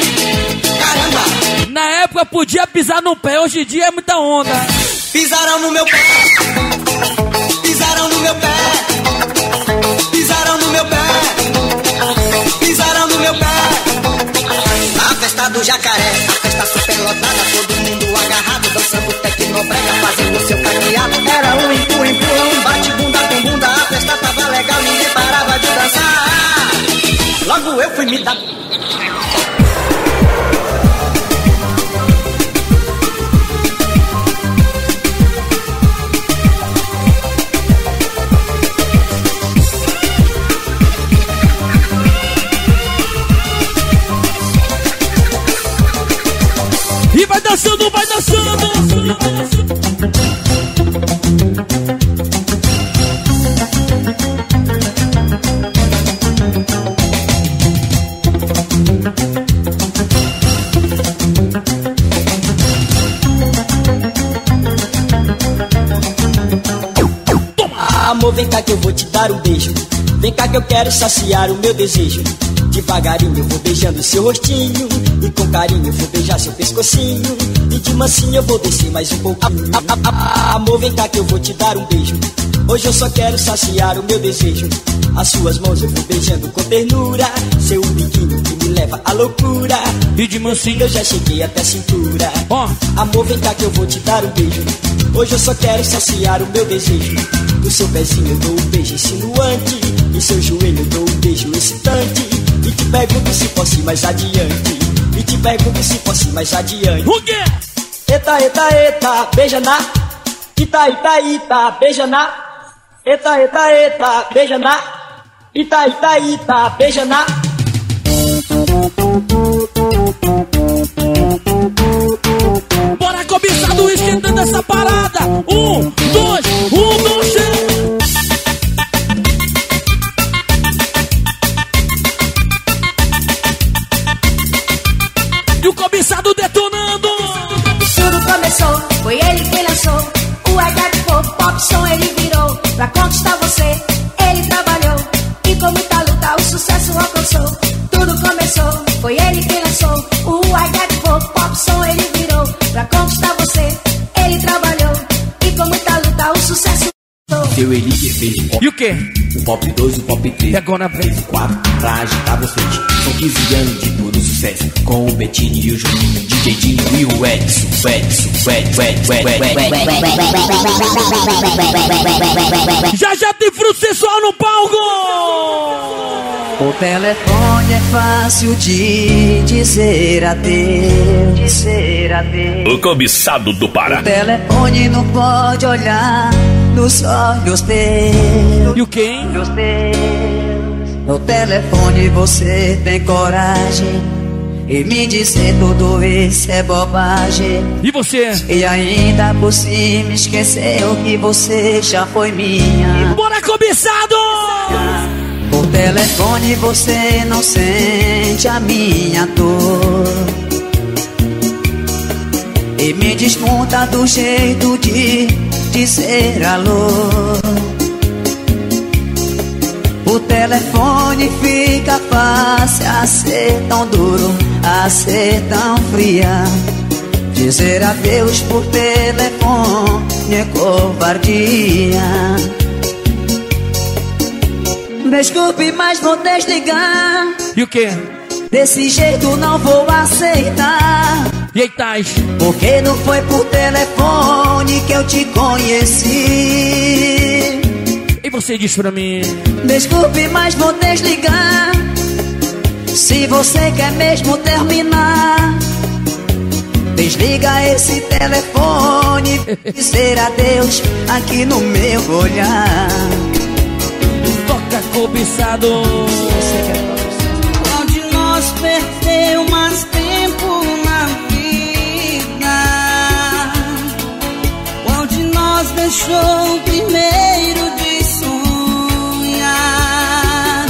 caramba. Na época podia pisar no pé, hoje em dia é muita onda. Pisaram no meu pé, pisaram no meu pé, pisaram no meu pé, pisaram no meu pé. Na festa do jacaré, a festa superlotada, todo mundo agarrado, dançando tecnobrega, fazendo o seu caqueado. Era um empurra, empurra, um bate bunda com bunda, a festa tava legal, ninguém parava de dançar. Logo eu fui me dar... E vai dançando, vai dançando. Toma. Ah, amor, vem cá que eu vou te dar um beijo. Vem cá que eu quero saciar o meu desejo. Devagarinho eu vou beijando seu rostinho, e com carinho eu vou beijar seu pescocinho, e de mansinho eu vou descer mais um pouquinho. Amor, vem cá que eu vou te dar um beijo. Hoje eu só quero saciar o meu desejo. As suas mãos eu vou beijando com ternura, seu biquinho que me leva à loucura, e de mansinho eu já cheguei até a cintura. Amor, vem cá que eu vou te dar um beijo. Hoje eu só quero saciar o meu desejo. Do seu pezinho eu dou um beijo insinuante, do seu joelho eu dou um beijo excitante. E te pergunto se fosse mais adiante. E te pergunto se fosse mais adiante. O quê? Eta, eta, eta, beija na. Ita, ita, ita, beija na. Eta, eta, eta, beija na. Ita, ita, ita, beija na. Bora começar do esquentando essa parada. 1, 2, 1, 2, 3. E o cobiçado detonando. começou, foi ele quem lançou o HDF, pop som ele virou. Pra conquistar você, ele trabalhou e com muita luta o sucesso alcançou. Tudo começou, foi ele quem lançou o HDF, pop som ele virou. Pra conquistar você, ele trabalhou e com muita luta o sucesso. Seu Elite fez o pop. E o quê? O pop 2, o pop 3. E agora fez o 4 pra agitar vocês. São 15 anos de puro sucesso. Com o Betinho e o Juninho, o DJ Dinho e o Edson. Já tem Fruto Sensual no palco! O telefone é fácil de dizer adeus. O cobiçado do Pará. O telefone não pode olhar nos olhos teus. E o quem? No telefone você tem coragem e me dizer tudo isso é bobagem. E você? E ainda por cima esqueceu que você já foi minha. Bora, cobiçado! No telefone você não sente a minha dor e me desmonta do jeito de dizer alô. O telefone fica fácil a ser tão duro, a ser tão fria. Dizer adeus por telefone é covardia. Desculpe, mas vou desligar. E o quê? Desse jeito não vou aceitar. E aí, Tais? Porque não foi por telefone que eu te conheci. E você diz pra mim? Desculpe, mas vou desligar. Se você quer mesmo terminar, desliga esse telefone. Dizer adeus aqui no meu olhar. Toca, cobiçado. Qual de nós perdeu mais tempo? Deixou primeiro de sonhar.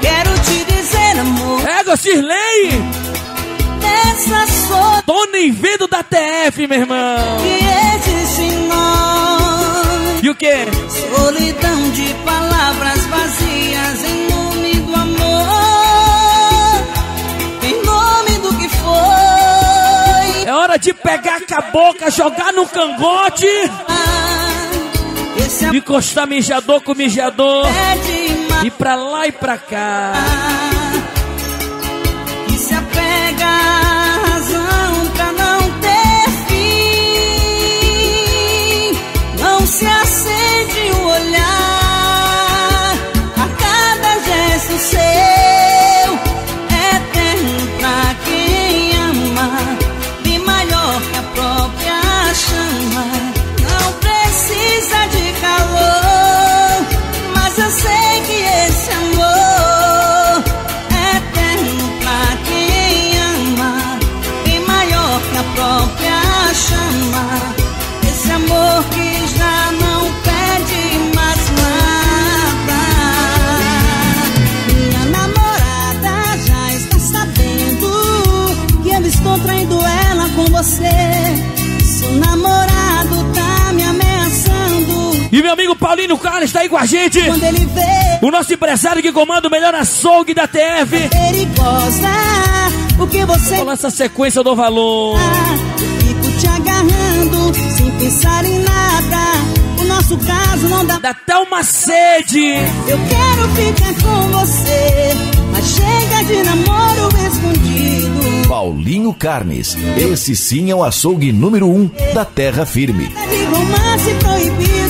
Quero te dizer, amor. Ego, Cirlei. Essa sou Tony Vido da TF, meu irmão. Que existe em nós. E o quê? Solidão de palavras vazias em nome do amor. Em nome do que foi. É hora de pegar com a boca, jogar no cangote. Encostar mijador com mijador e pra lá e pra cá. E se apega a razão pra não ter fim. Não se acende o olhar. A cada gesto seu é eterno pra quem ama. Bem maior que a própria chama. Precisa de calor, mas eu sei que esse amor é eterno pra quem ama, bem maior que a própria chama. Esse amor que já não pede mais nada. Minha namorada já está sabendo que eu estou traindo ela com você. Seu namorado tá me ameaçando. E meu amigo Paulinho Carnes tá aí com a gente. O nosso empresário que comanda o melhor açougue da TF. Vou lá essa sequência do valor. Fico te agarrando sem pensar em nada. O nosso caso não dá. Dá até uma sede. Eu quero ficar com você, mas chega de namoro escondido. Paulinho Carnes, esse sim é o açougue número 1 da terra firme. De romance proibido.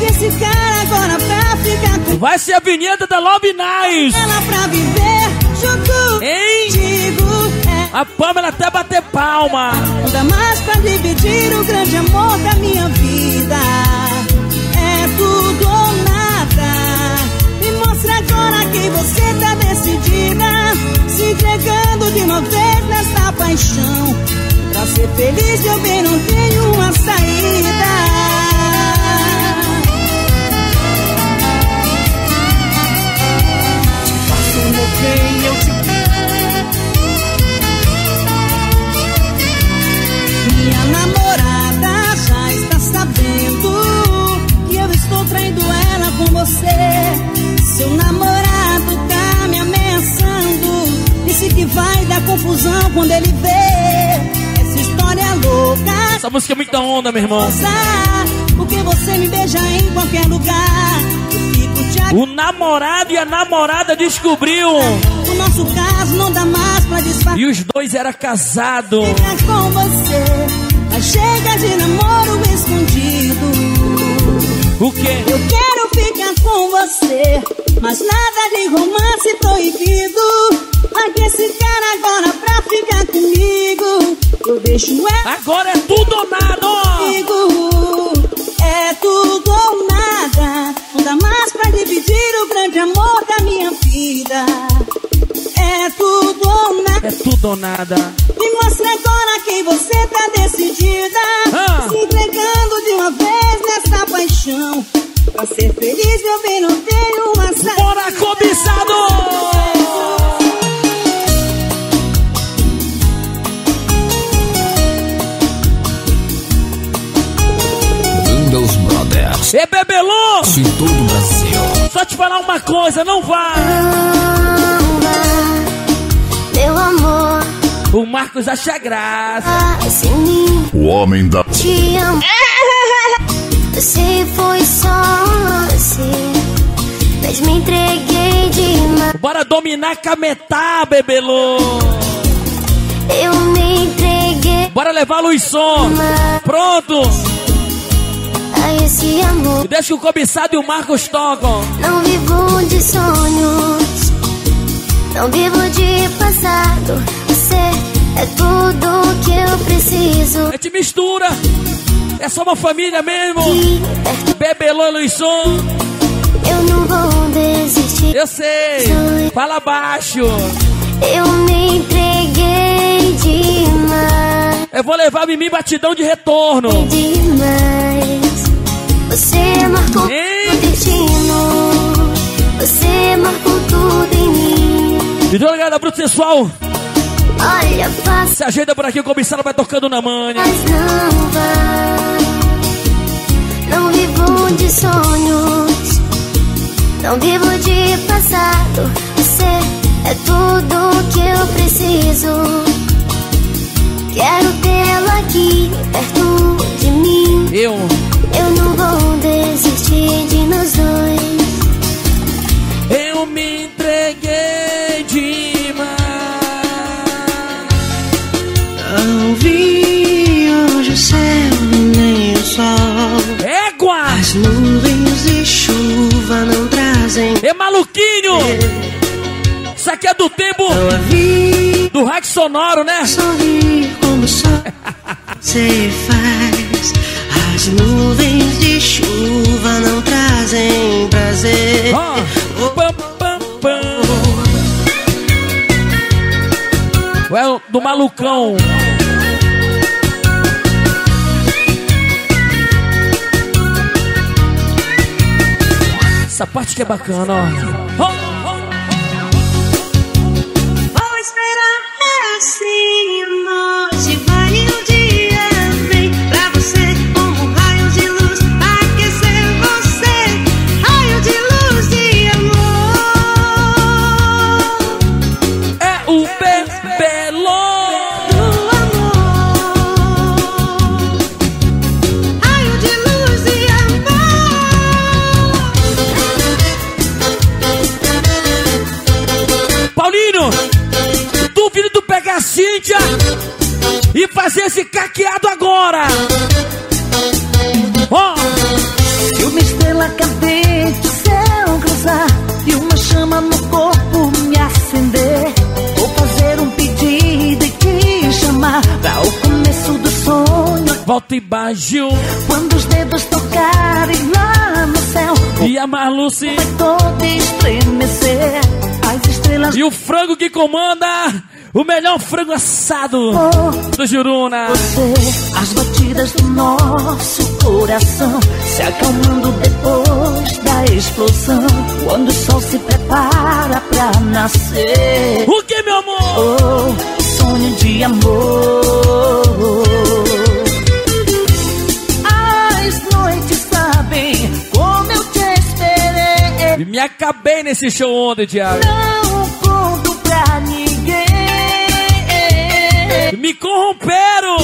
Esse cara agora pra ficar com... Vai ser a vinheta da Love Nice. Ela pra viver junto, hein? Digo, é. A Pâmela até bater palma. Ainda mais pra dividir o grande amor da minha vida. É tudo ou nada. Me mostra agora que você tá decidida, se entregando de uma vez nessa paixão. Pra ser feliz, meu bem, não tenho uma saída. Eu te... Minha namorada confusão quando ele vê essa história louca. Essa música é muito da onda, meu irmão. Porque você me beija em qualquer lugar. O namorado e a namorada descobriu. O nosso caso não dá mais pra disfarçar. E os dois eram casados. Ficar com você, mas chega de namoro escondido. O quê? Eu quero ficar com você, mas nada de romance proibido. Aqui esse cara agora pra ficar comigo. Eu deixo ela. Agora é tudo ou nada, ó. É tudo ou nada. Não dá mais pra dividir o grande amor da minha vida. É tudo ou nada. É tudo ou nada. Me mostra agora quem você tá decidida. Se entregando de uma vez nessa paixão. Pra ser feliz, meu bem, não tenho uma saída. Bora, cobiçado! Windows Brothers. E Bebelô! Em todo o Brasil. Só te falar uma coisa, não vá! Não vá, meu amor. O Marcos acha graça. O homem da... Te amo. Você foi só você, mas me entreguei demais. Bora dominar Cametá, Bebelô. Eu me entreguei. Bora levar Luiz Som. Pronto. A esse amor. Deixa que o cobiçado e o Marcos tocam. Não vivo de sonhos, não vivo de passado. Você é tudo que eu preciso. A gente mistura. É só uma família mesmo. Bebelô e Luiz Som. Eu não vou desistir. Eu sei. Fala baixo. Eu me entreguei demais. Eu vou levar Mimi Batidão de retorno. Demais. Você marcou o destino. Você marcou tudo em mim. E do lugar da Fruto Sensual. Olha, faça. Se ajeita por aqui, o cobiçado vai tocando na manha. Mas não vai. Não vivo de sonhos, não vivo de passado. Você é tudo que eu preciso. Quero tê-lo aqui perto de mim. Eu não vou desistir de nós dois. Eu me entreguei demais. Não vi hoje o céu nem o sol. As nuvens e chuva não trazem. É maluquinho! Isso aqui é do tempo do hack sonoro, né? Sorrir como só você faz. As nuvens de chuva não trazem prazer. Oh. Pam, pam, pam. Well, do malucão. Essa parte que é bacana, ó. Vou esperar assim, hoje vai um dia bem pra você, como um raio de luz, aquecer você, raio de luz de amor. É o Bebelô do amor, raio de luz de amor. Paulinho, duvido tu pegar a Cíntia e fazer esse caqueado agora. Ó, oh. E uma estrela cadente o céu cruzar e uma chama no corpo me acender. Vou fazer um pedido e te chamar pra o começo do sonho. Volta e baixo. Quando os dedos tocarem lá no céu e a Marluce vai toda estremecer. E o frango que comanda o melhor frango assado do Juruna. Você, as batidas do nosso coração se acalmando depois da explosão. Quando o sol se prepara pra nascer. O que, meu amor? Oh, sonho de amor. As noites sabem como eu te esperei. Me acabei nesse show ontem, Thiago. Não conto pra ninguém. Me corromperam,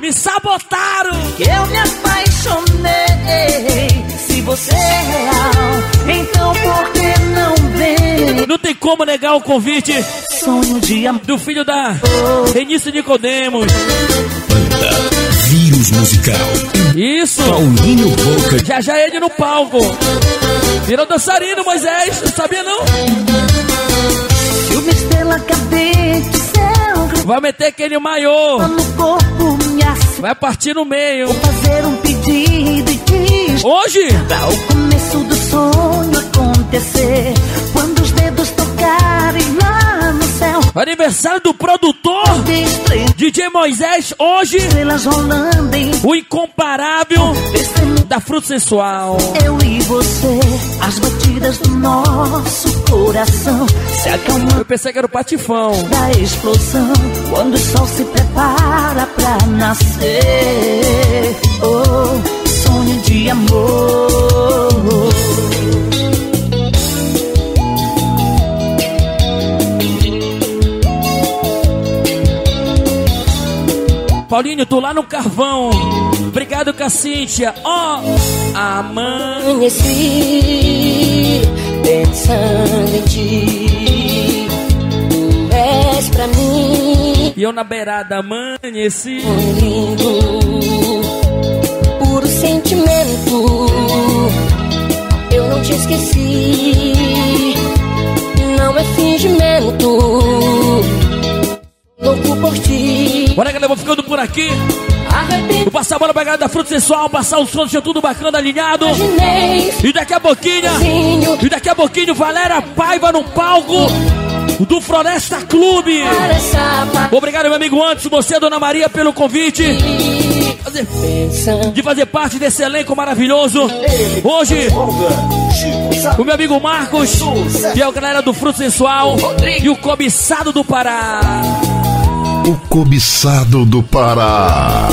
me sabotaram, que eu me apaixonei. Se você é real, então por que não vem? Não tem como negar o convite sonho de amor do filho da Denise Nicodemos. Banda Vírus Musical. Isso, Paulinho Boca. Já já ele no palco virou dançarino, Moisés, sabia não? Uma estrela cadente, céu. Vai meter aquele maiô, vai partir no meio. Vou fazer um pedido e diz hoje, pra o começo do sonho acontecer, quando os dedos tocarem lá no céu. Aniversário do produtor DJ Moisés, hoje o incomparável da Fruto Sensual. Eu e você, as batidas do nosso coração se acalmando. Eu pensei que era o patifão da explosão, quando o sol se prepara pra nascer. Oh, sonho de amor. Paulinho, tô lá no carvão. Obrigado, Cacíntia. Ó, oh, amanheci pensando em ti. Tu és pra mim. E eu na beirada amanheci. Um lindo, puro sentimento. Eu não te esqueci. Não é fingimento. Louco por ti. Bora, galera, eu vou ficando por aqui. Vou passar a bola pra galera da Fruto Sensual, passar o som, de tudo bacana, alinhado. E daqui a pouquinho, Valéria Paiva no palco do Floresta Club. Obrigado, meu amigo Anderson, você, Dona Maria, pelo convite de fazer parte desse elenco maravilhoso. Hoje, o meu amigo Marcos, que é o galera do Fruto Sensual, e o Cobiçado do Pará. O Cobiçado do Pará.